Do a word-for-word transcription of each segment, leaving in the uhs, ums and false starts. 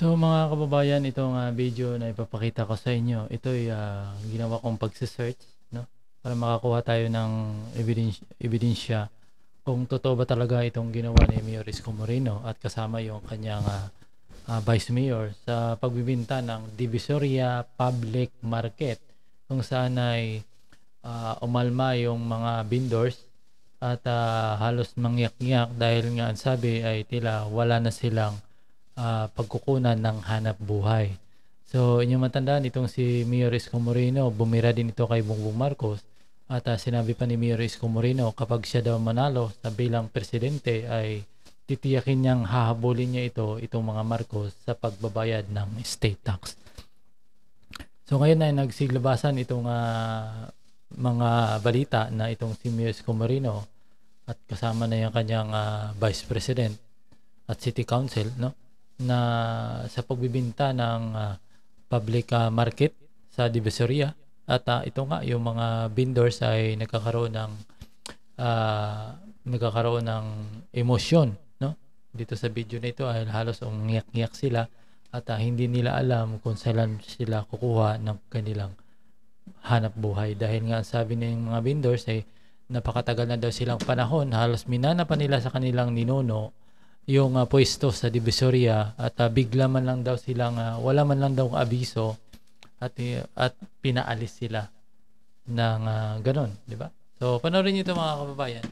So mga kababayan, itong uh, video na ipapakita ko sa inyo, ito ay uh, ginawa kong pagsesearch, no? Para makakuha tayo ng ebidensya, ebidensya kung totoo ba talaga itong ginawa ni Mayor Isko Moreno at kasama yung kanyang uh, uh, Vice Mayor sa pagbibinta ng Divisoria Public Market, kung saan ay uh, umalma yung mga vendors at uh, halos mangyak-yak dahil nga ang sabi ay tila wala na silang Uh, pagkukunan ng hanap buhay. So, inyong matandaan, itong si Mayor Isko Moreno, bumira din ito kay Bongbong Marcos at uh, sinabi pa ni Mayor Isko Moreno, kapag siya daw manalo sa bilang presidente ay titiyakin niyang hahabulin niya ito, itong mga Marcos, sa pagbabayad ng state tax. So, ngayon ay nagsiglabasan itong uh, mga balita na itong si Mayor Isko Moreno at kasama na yung kanyang uh, Vice President at City Council, no? Na sa pagbibinta ng uh, public uh, market sa Divisoria at uh, ito nga yung mga vendors ay nagkakaroon ng uh, nagkakaroon ng emosyon, no? Dito sa video na ito ay halos umiyak-iyak sila at uh, hindi nila alam kung saan sila kukuha ng kanilang hanap buhay dahil nga sabi ng mga vendors ay napakatagal na daw silang panahon, halos minana pa nila sa kanilang ninuno yung uh, pwesto sa Divisoria at uh, bigla man lang daw silang uh, wala man lang daw abiso at uh, at pinaalis sila ng uh, ganun, di ba? So panoorin niyo ito mga kababayan,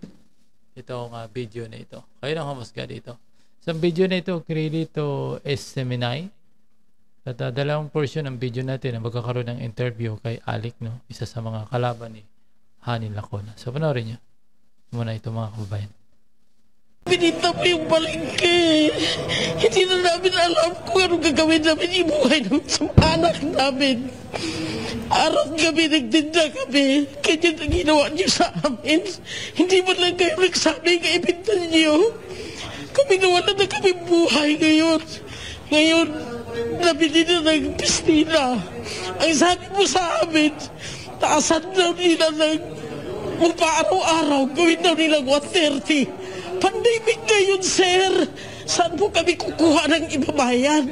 itong uh, video na ito. Kayo nang humusga dito. Sa so, video na ito, credit to S M N I. At uh, dalawang portion ng video natin na magkakaroon ng interview kay Alec, no, isa sa mga kalaban ni Honey Lacuna. So panoorin niyo muna ito mga kababayan. Binitap yung palengke. Hindi na namin alam kung anong gagawin namin yung buhay ng anak namin. Araw gabi nagtinda kami. Kaya na ginawa niyo sa amin. Hindi mo lang kayo nagsabi na ibinta niyo. Kami nawala na kami buhay ngayon. Ngayon, nabili na ng pistina. Ang sabi mo sa amin, taasan daw nila ng upa araw-araw. Gawin daw nila one thirty. Pandemic ngayon, sir. Saan po kami kukuha ng ibabayan?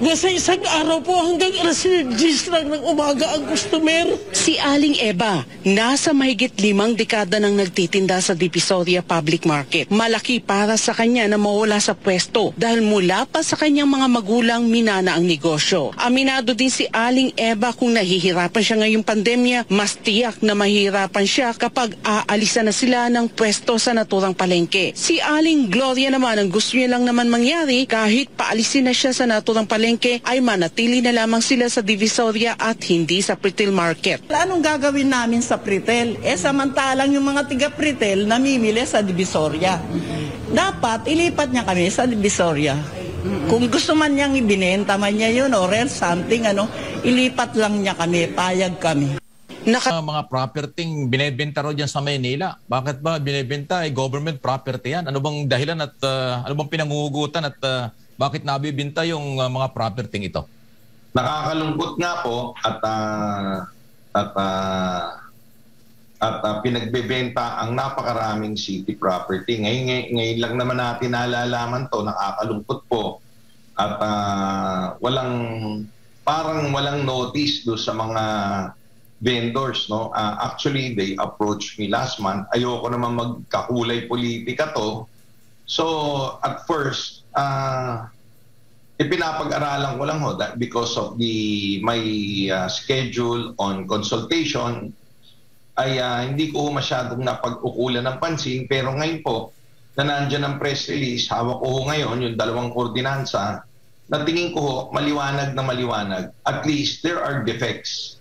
Nasa isang araw po hanggang alas diyes lang ng umaga ang customer. Si Aling Eva, nasa mahigit limang dekada nang nagtitinda sa Divisoria Public Market. Malaki para sa kanya na mawala sa pwesto dahil mula pa sa kanyang mga magulang minana ang negosyo. Aminado din si Aling Eva kung nahihirapan siya ngayong pandemya, mas tiyak na mahirapan siya kapag aalisan na sila ng pwesto sa naturang palengke. Si Aling Gloria naman, ang gusto niya lang naman mangyari, kahit paalisin na siya sa naturang palengke ay manatili na lamang sila sa Divisoria at hindi sa Pretel market. Anong gagawin namin sa Pretel? Eh samantalang yung mga tiga Pretel namimili sa Divisoria. Dapat ilipat niya kami sa Divisoria. Kung gusto man niyang ibinenta man niya yun or something, ano, ilipat lang niya kami, payag kami. Naka uh, mga property binebenta raw dyan sa Maynila. Bakit ba binebenta? Ay government property yan. Ano bang dahilan at uh, ano bang pinanguhugutan at uh, bakit nabibinta yung uh, mga property ito? Nakakalungkot nga po at uh, at uh, at uh, pinagbebenta ang napakaraming city property. Ngayon, ngay ngayon lang naman natin nalalaman to. Nakakalungkot po. At uh, walang parang walang notice do sa mga vendors, no? Uh, actually, they approached me last month. Ayoko naman magkakulay politika to. So, at first, uh, ipinapag-aralan ko lang ho that because of the my uh, schedule on consultation, ay uh, hindi ko masyadong napag-ukulan ng pansin. Pero ngayon po, na nandiyan ang press release, hawak ko ngayon yung dalawang ordinansa, na tingin ko maliwanag na maliwanag. At least, there are defects.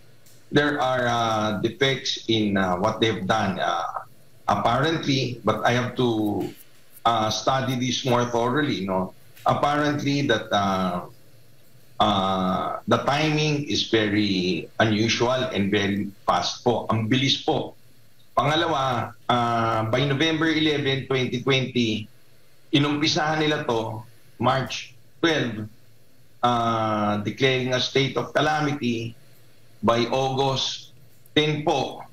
There are uh, defects in uh, what they've done, uh, apparently, but I have to uh, study this more thoroughly. No, apparently that uh, uh, the timing is very unusual and very fast po. Ang bilis po. Pangalawa, uh, by November eleventh, twenty twenty, inumpisahan nila to, March twelfth, uh, declaring a state of calamity. By August tenth po,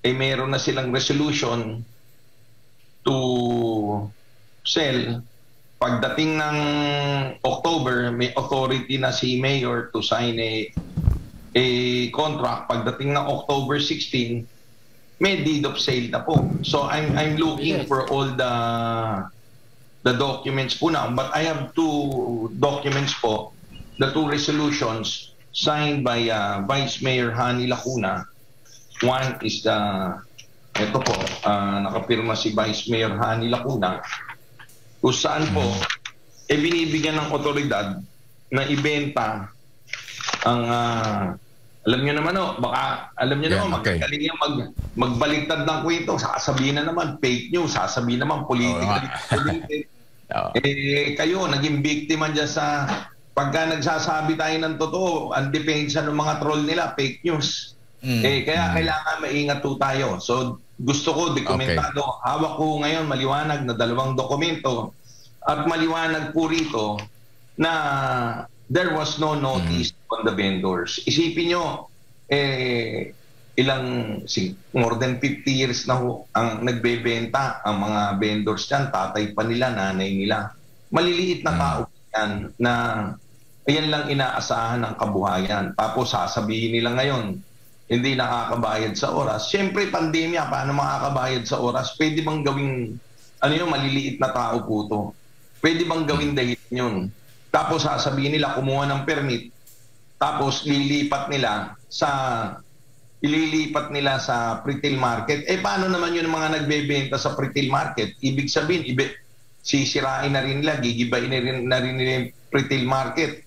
eh meron na silang resolution to sell pagdating ng October, may authority na si Mayor to sign a, a contract. Pagdating ng October sixteen, may deed of sale na po. So I'm, I'm looking yes. for all the, the documents po na. But I have two documents po, the two resolutions signed by uh, Vice Mayor Honey Lacuna. One is the, ito po, uh, nakapirma si Vice Mayor Honey Lacuna. Kung saan po, e binibigyan ng otoridad na ibenta ang, uh, alam nyo naman o, baka, alam nyo yeah, naman, okay. magkakaling yung mag, magbaliktad ng kwento, sasabihin na naman, fake news, sasabihin naman, politically politi oh. Eh, kayo, naging biktima dyan sa, pagka nagsasabi tayo ng totoo, ang depensa ng mga troll nila, fake news. Mm. Eh, kaya mm. kailangan maingat po tayo. So, gusto ko, dokumentado. Okay. Hawak ko ngayon maliwanag na dalawang dokumento at maliwanag po rito na there was no notice mm. on the vendors. Isipin nyo, eh, ilang, more than fifty years na ho, ang nagbebenta ang mga vendors dyan, tatay pa nila, nanay nila. Maliliit na mm. tao yan na ayan lang inaasahan ng kabuhayan. Tapos sasabihin nila ngayon, hindi nakakabayad sa oras. Siyempre, pandemya, paano makakabayad sa oras? Pwede bang gawing, ano yun, maliliit na tao po to? Pwede bang gawing dahilan yun? Tapos sasabihin nila, kumuha ng permit, tapos lilipat nila sa, ililipat nila sa Pretel market. Eh, paano naman yun mga nagbebenta sa Pretel market? Ibig sabihin, ibe, sisirain na rin nila, gigibain na rin, na rin nila yung Pretel market.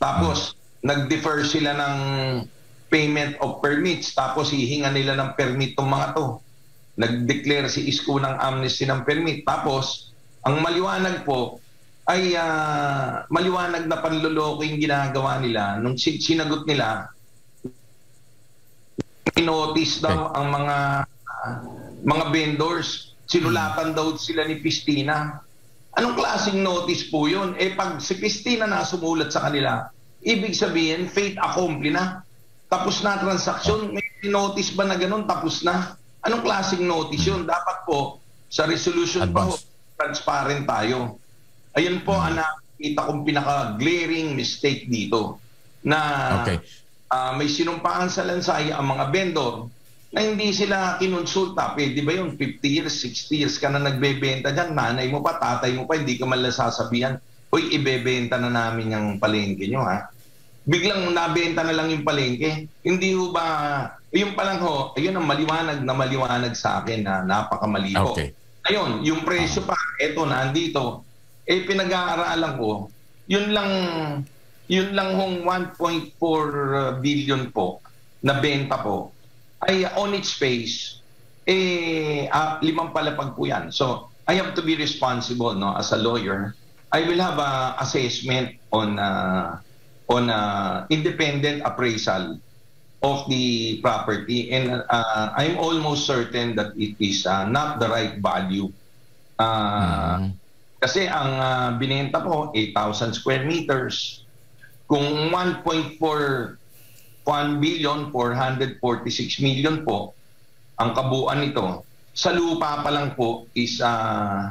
Tapos, hmm. nag-defer sila ng payment of permits, tapos hihinga nila ng permit itong mga to. Nag-declare si Isko ng amnesty ng permit. Tapos, ang maliwanag po ay uh, maliwanag na panluloko yung ginagawa nila. Nung sinagot nila, inotice daw ang mga uh, mga vendors. Sinulatan daw sila ni Pistina. Anong klaseng notice po yun? Eh pag si Pistina na sumulat sa kanila, ibig sabihin, fait accompli na. Tapos na transaksyon, may notice ba na ganun? Tapos na? Anong klaseng notice yun? Dapat po, sa resolution Advanced. po, transparent tayo. Ayun po, hmm. ang nakikita kong pinaka-glaring mistake dito. Na okay. uh, may sinumpaan sa lansay ang mga vendor na hindi sila kinonsulta. Pwede ba yun? fifty years, sixty years ka na nagbebenta dyan. Nanay mo pa, tatay mo pa, hindi ka man lang sasabihan, uy, ibebenta na namin yung palengke nyo, ha? Biglang nabenta na lang yung palengke. Hindi ho ba, yung palang ho, ayun ang maliwanag na maliwanag sa akin na napakamali ho. Okay. Ayun, yung presyo pa, eto, nandito. Eh, pinag-aaralan ko, yun lang, yun lang hong one point four billion po, na benta po, ay on its face, eh, ah, limang palapag po yan. So, I have to be responsible, no, as a lawyer. I will have a assessment on, uh, on uh, independent appraisal of the property, and uh, I'm almost certain that it is uh, not the right value. Uh, mm-hmm. Kasi ang uh, binenta po, eight thousand square meters. Kung one point four one billion, four hundred forty-six million po, ang kabuuan nito, sa lupa pa lang po is uh,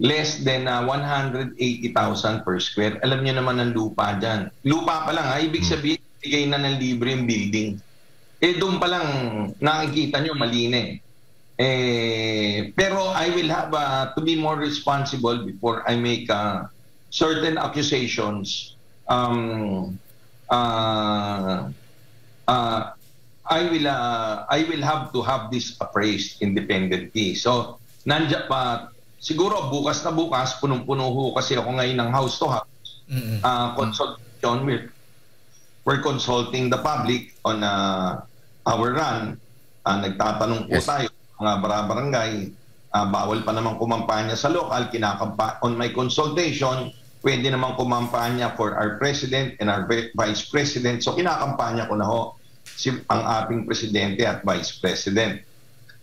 less than uh, one hundred eighty thousand per square. Alam nyo naman ang lupa dyan. Lupa pa lang, ha? Ibig sabihin, bigay na ng libre yung building. Eh, doon pa lang nakikita nyo, maline. Eh, pero I will have uh, to be more responsible before I make uh, certain accusations. Um, uh, uh, I, will, uh, I will have to have this appraised independently. So, nandiyan pa, siguro bukas na bukas, punong-puno ho kasi ako ngayon ng house to house. Mm-hmm. uh, consultation with, we're consulting the public on uh, our run. Uh, nagtatanong yes. po tayo, mga barabarangay, uh, bawal pa naman kumampanya sa local, kinakampa on my consultation, pwede naman kumampanya for our president and our vice president. So kinakampanya ko na ho si, ang ating presidente at vice president.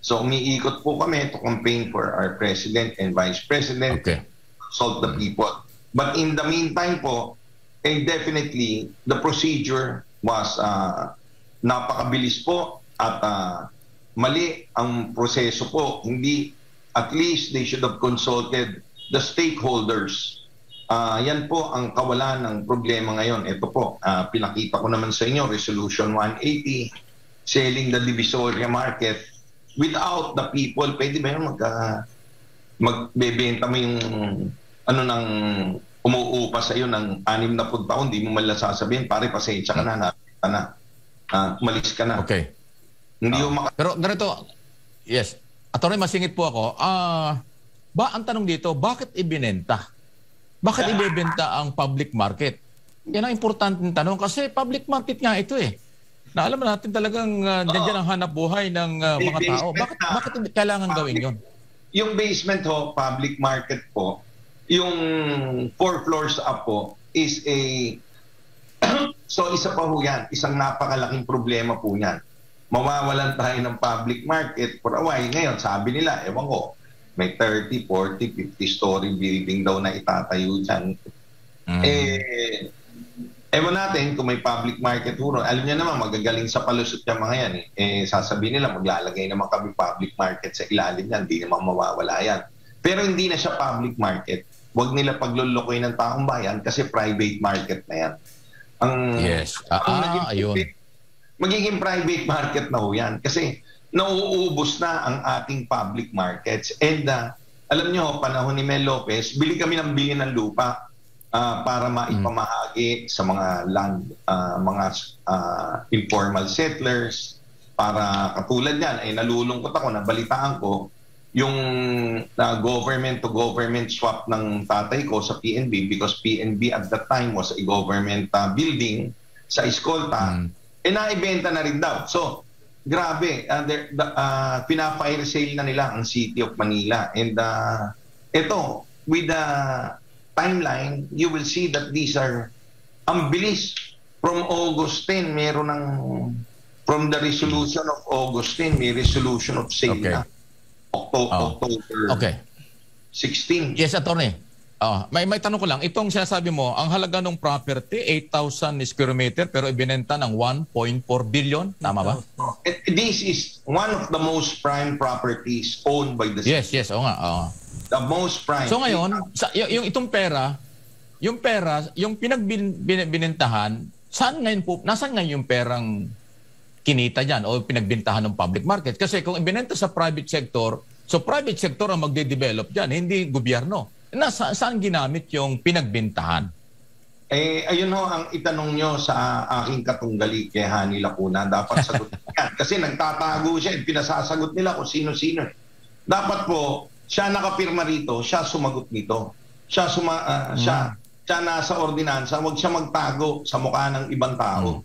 So, umiikot po kami to campaign for our president and vice president okay. consult the people. But in the meantime po, eh, definitely, the procedure was uh, napakabilis po at uh, mali ang proseso po. Hindi at least they should have consulted the stakeholders. Uh, yan po ang kawalan ng problema ngayon. Ito po, uh, pinakita ko naman sa inyo, Resolution one eighty, selling the Divisoria market without the people. Pwede ba yung mag, uh, magbebenta mo yung ano nang umuupa sa iyo ng anim na pun taon, di mo malasasabihin, pare, pasensya ka na, na, na uh, umalis ka na. Okay. Hindi uh, mo pero ganito, yes, attorney, masingit po ako. Ah, uh, ba ang tanong dito, bakit ibinenta? Bakit yeah. ibebenta ang public market? Yan ang importanteng tanong kasi public market nga ito eh. Na alam natin talagang uh, oh. diyan ang hanap buhay ng uh, mga tao. Bakit na, bakit kailangan public, gawin 'yon? Yung basement ho, public market po, yung four floors up po is a so isa pa ho yan, isang napakalaking problema po yan. Mawawalan tayo ng public market for a while. Ngayon, sabi nila, ewan ko, may thirty, forty, fifty story building daw na itatayo dyan. Mm. Eh, ewan natin kung may public market huro. Alam niya naman, magagaling sa palusot niya mga yan. Eh, sasabihin nila, maglalagay naman kami public market sa ilalim niyan. Hindi naman mawawala yan. Pero hindi na siya public market. Huwag nila paglulukoy ng taong bayan kasi private market na yan. Ang, yes. Ah, ang naging, ayun. Magiging private market na ho yan. Kasi nauubos na ang ating public markets. And uh, alam nyo, panahon ni Mel Lopez, bili kami ng bili ng lupa uh, para maipamahagi mm. sa mga land, uh, mga uh, informal settlers. Para katulad yan, ay nalulungkot ako, nabalitaan ko, yung uh, government to government swap ng tatay ko sa P N B because P N B at that time was a government uh, building sa Escolta. Mm. Eh, naibenta na rin daw. So, grabe, uh, the, uh, pina-fire sale na nila ang City of Manila. And uh, ito, with the timeline, you will see that these are, ang bilis, from August tenth, meron ng, from the resolution of August tenth, may resolution of sale okay. na. October, oh. October okay. sixteen. Yes, attorney. Oh, may, may tanong ko lang, itong sinasabi mo, ang halaga ng property, eight thousand square meter, pero ibinenta ng one point four billion. Tama ba? This is one of the most prime properties owned by the city. Yes, yes. Oo nga. Oo. The most prime. So ngayon, sa, yung itong pera, yung pera, yung pinagbinentahan, saan ngayon po, nasaan ngayon yung perang kinita dyan o pinagbintahan ng public market? Kasi kung ibinenta sa private sector, so private sector ang magde-develop dyan, hindi gobyerno. Nasa, saan ginamit yung pinagbintahan? Eh, ayun ho, ang itanong nyo sa aking katunggali kay Honey Lacuna, dapat sagutin yan. Kasi nagtatago siya, pinasasagot nila kung sino-sino. Dapat po, siya nakapirma rito, siya sumagot nito. Siya, suma, uh, mm. siya, siya nasa ordinansa, huwag siya magtago sa mukha ng ibang tao. Mm.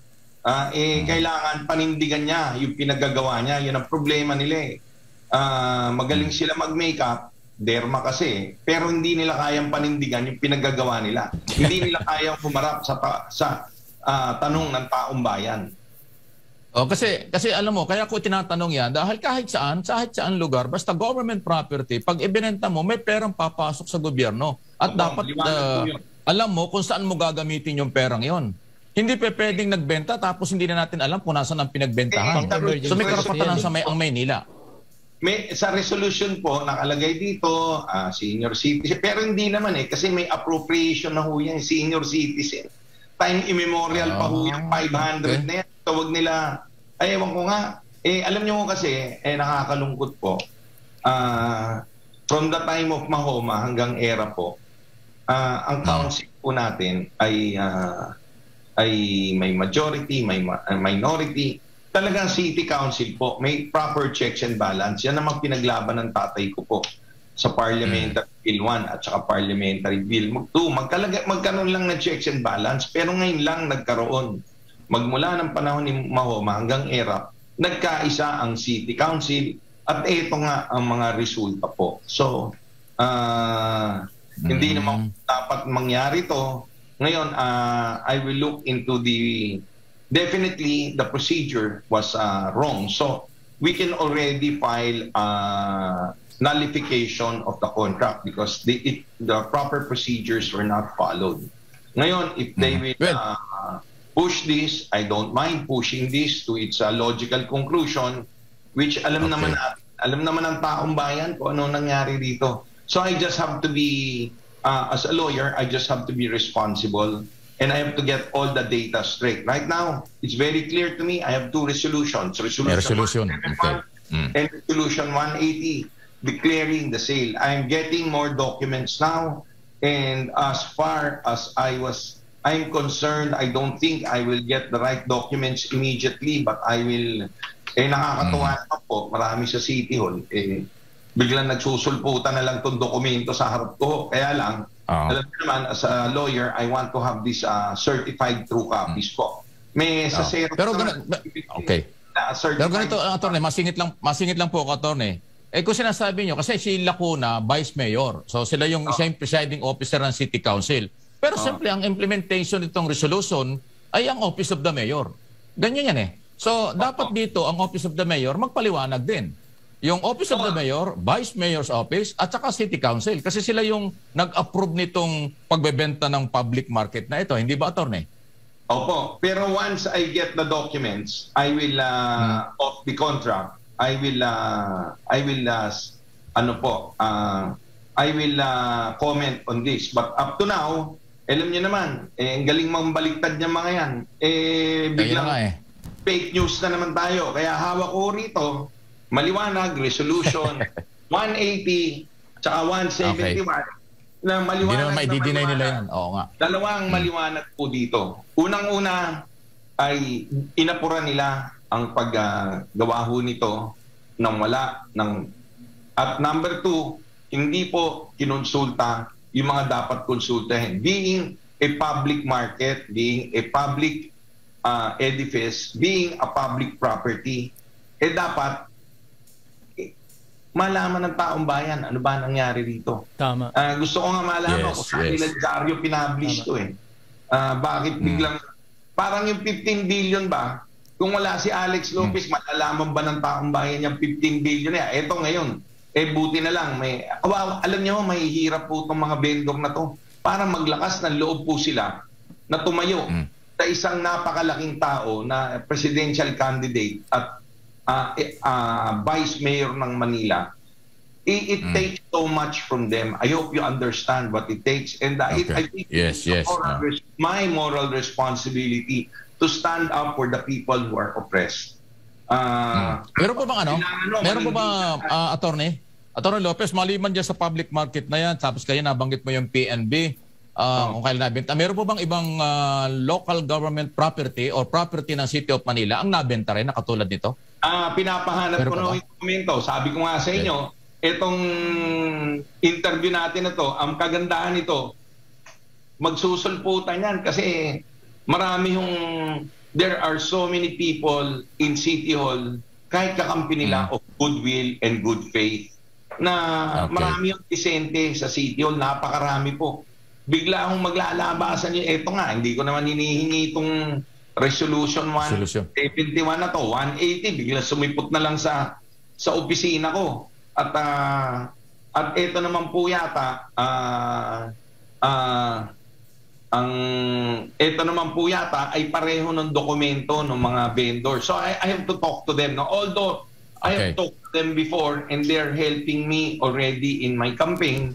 Uh, eh, mm. Kailangan panindigan niya yung pinagagawa niya. Yun ang problema nila eh. Uh, magaling sila mag-makeup, derma kasi, pero hindi nila kayang panindigan yung pinagagawa nila. Hindi nila kayang humarap sa, sa uh, tanong ng taong bayan. Oh, kasi, kasi alam mo, kaya ko tinatanong yan, dahil kahit saan, kahit saan lugar, basta government property, pag ibinenta mo, may perang papasok sa gobyerno. At so, dapat uh, alam mo kung saan mo gagamitin yung perang yon. Hindi pa pwedeng nagbenta tapos hindi na natin alam kung nasaan ang pinagbentahan. Eh, so may karapatan sa may ang Maynila. May, sa resolution po, nakalagay dito, uh, senior citizen. Pero hindi naman eh, kasi may appropriation na ho yan, senior citizen. Time immemorial oh, pa ho yan, five hundred okay. na yan. So wag nila, ay ewan ko nga, eh, alam nyo ko kasi, eh, nakakalungkot po. Uh, from the time of Mahoma hanggang era po, uh, ang council po natin ay, uh, ay may majority, may ma minority. Talagang city council po, may proper checks and balance. Yan naman pinaglaban ng tatay ko po sa parliamentary mm. bill one at saka parliamentary bill two. Magkaroon lang na checks and balance, pero ngayon lang nagkaroon. Magmula ng panahon ni Mahoma hanggang era, nagkaisa ang city council at ito nga ang mga resulta po. So, uh, mm. hindi naman dapat mangyari to. Ngayon, uh, I will look into the... Definitely, the procedure was uh, wrong. So, we can already file uh, nullification of the contract because the, it, the proper procedures were not followed. Ngayon, if they will uh, push this, I don't mind pushing this to its uh, logical conclusion, which alam okay. naman natin Alam naman ng taong bayan kung ano nangyari dito. So I just have to be, uh, as a lawyer, I just have to be responsible and I have to get all the data straight. Right now, it's very clear to me, I have two resolutions. Resolution, resolution. one seventy-one okay. mm. and Resolution one eighty, declaring the sale. I'm getting more documents now, and as far as I was, I'm concerned, I don't think I will get the right documents immediately, but I will... Eh, nakakatuwa naman mm. po, marami sa City Hall, eh, biglang nagsusulputan na lang itong dokumento sa harap ko. Kaya lang, oh. alam mo naman, as a lawyer, I want to have this uh, certified true copies mm. po. May sa oh. zero... Pero ganito, okay. Na, pero ganito, attorney, masingit lang, masingit lang po ako, attorney. Eh, kung sinasabi nyo, kasi si Lacuna, Vice Mayor, so sila yung oh. isang presiding officer ng City Council. Pero oh. simple, ang implementation nitong resolution ay ang Office of the Mayor. Ganyan yan eh. So, dapat dito, ang Office of the Mayor, magpaliwanag din. Yung Office of the Mayor, Vice Mayor's Office, at saka City Council. Kasi sila yung nag-approve nitong pagbebenta ng public market na ito. Hindi ba, attorney? Opo. Pero once I get the documents, I will, uh, hmm. off the contract, I will, uh, I will, uh, ano po, uh, I will uh, comment on this. But up to now, alam nyo naman, eh, galing mambaliktad niya mga yan. Eh, biglang... Kaya nga eh. Fake news na naman tayo. Kaya hawak ko rito, maliwanag, resolution, one eighty, tsaka one seventy-one. Okay. Na maliwanag na maliwanag. Oo nga. Dalawang hmm. maliwanag po dito. Unang-una ay inapura nila ang paggawa uh, ho nito nang wala. Ng... At number two, hindi po kinonsulta yung mga dapat konsultahin. Being a public market, being a public Uh, edifice, being a public property, eh dapat eh, malaman ng taong bayan ano ba nangyari dito. Tama. Uh, gusto ko nga malaman yes, kung saan yes. niladyaryo pinablish to eh. Uh, bakit mm. biglang, parang yung fifteen billion ba, kung wala si Alex Lopez, mm. malalaman ba ng taong bayan yung fifteen billion niya? Eto ngayon, eh buti na lang, may, wow, alam niyo, may hirap po itong mga vendor na to. Parang maglakas ng loob po sila na tumayo. Mm. sa isang napakalaking tao na presidential candidate at uh, uh, vice mayor ng Manila, it, it mm. takes so much from them. I hope you understand what it takes. And uh, okay. it, I think yes, it's yes, moral, no. my moral responsibility to stand up for the people who are oppressed. Uh, mm. Meron po bang ano? ano Meron po bang, uh, attorney? Attorney Lopez, maliban dyan sa public market na yan, tapos kayo nabanggit mo yung P N B, Uh, oh. kung nabenta. Meron po bang ibang uh, local government property or property ng City of Manila ang nabenta rin na katulad nito? Ah, pinapahanap Meron ko na yung komento. Sabi ko nga sa inyo, okay. itong interview natin na to, ang kagandahan nito, magsusulputan yan kasi marami yung, there are so many people in City Hall, kahit kakampi nila, hmm. of goodwill and good faith, na okay. marami yung disente sa City Hall, napakarami po. Bigla akong maglalabasan yun. Eto nga, hindi ko naman hinihingi itong resolution one seventy-one na to, one eighty. Bigla sumipot na lang sa sa opisina ko. At uh, at eto naman po yata, uh, uh, ang eto naman po yata ay pareho ng dokumento ng mga vendor. So I, I have to talk to them. No? Although I okay. have talked to them before and they're helping me already in my campaign.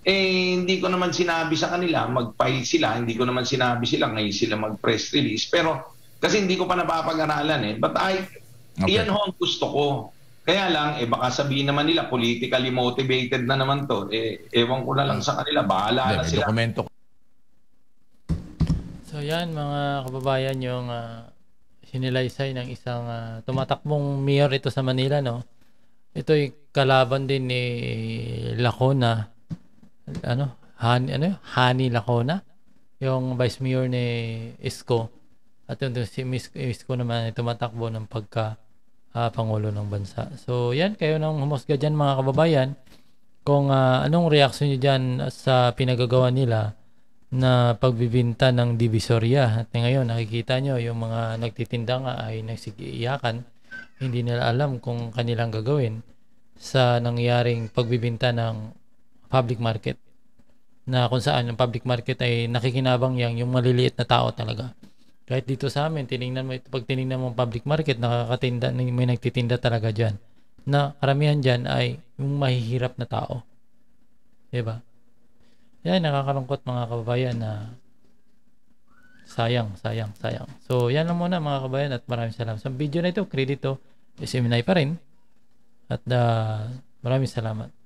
Eh, hindi ko naman sinabi sa kanila, mag-file sila, hindi ko naman sinabi sila, ngayon sila mag-press release. Pero, kasi hindi ko pa napapag-aralan eh. But I, okay. iyan ho ang gusto ko. Kaya lang, eh baka sabihin naman nila, politically motivated na naman to. Eh, ewan ko na lang sa kanila, bahala na sila. Dokumento. So yan mga kababayan, yung uh, sinilaysay ng isang uh, tumatakbong mayor ito sa Manila, no? Ito'y kalaban din ni Lacuna. Ano? Honey, ano? Honey Lacuna, yung Vice Mayor ni Isko. At yung si Miss Isko naman ay tumatakbo ng pagka uh, Pangulo ng Bansa. So yan, kayo nang humusga dyan mga kababayan. Kung uh, anong reaksyon nyo dyan sa pinagagawa nila na pagbibinta ng Divisoria. At ngayon nakikita nyo yung mga nagtitinda nga ay nagsigiiyakan. Hindi nila alam kung kanilang gagawin sa nangyaring pagbibinta ng public market, na kung saan ang public market ay nakikinabang yang yung maliliit na tao talaga. Kahit dito sa amin, tinignan mo, pag tinignan mo ang public market, nakakatinda, may nagtitinda talaga dyan na karamihan dyan ay yung mahihirap na tao. Diba? Yan, nakakalungkot mga kababayan na sayang, sayang, sayang. So, yan lang muna mga kababayan at maraming salamat. Sa video na ito, kredito S M N I pa rin. At uh, maraming salamat.